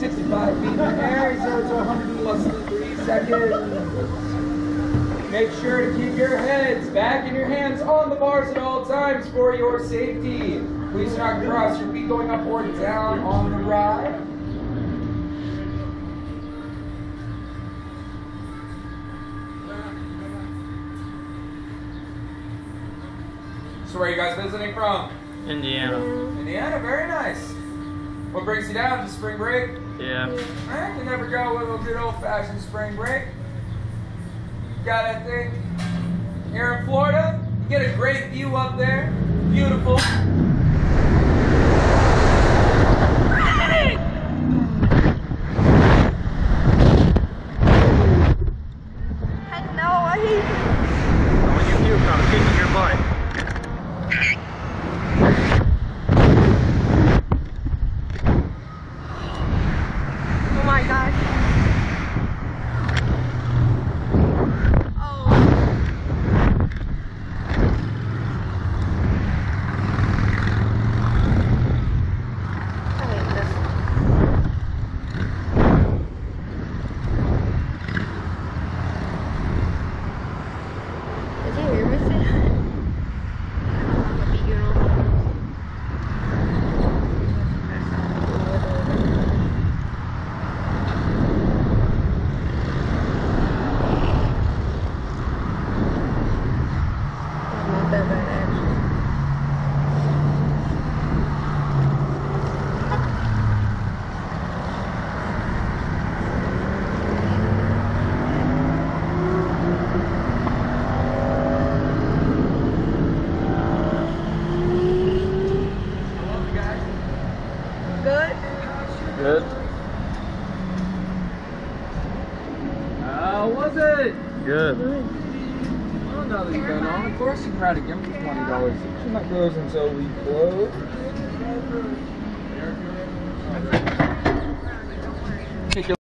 65 feet in the air, 0 to 100 in less than 3 seconds. Make sure to keep your heads back and your hands on the bars at all times for your safety. Please do not cross your feet going up or down on the ride. So where are you guys visiting from? Indiana. Indiana, very nice. What brings you down to spring break? Yeah. Alright, you never go with a good old-fashioned spring break. Got that thing. Here in Florida, you get a great view up there. Beautiful. Good. How was it? Good. Well, now that you've been on, of course you try to give me $20. She might close until we close. Take your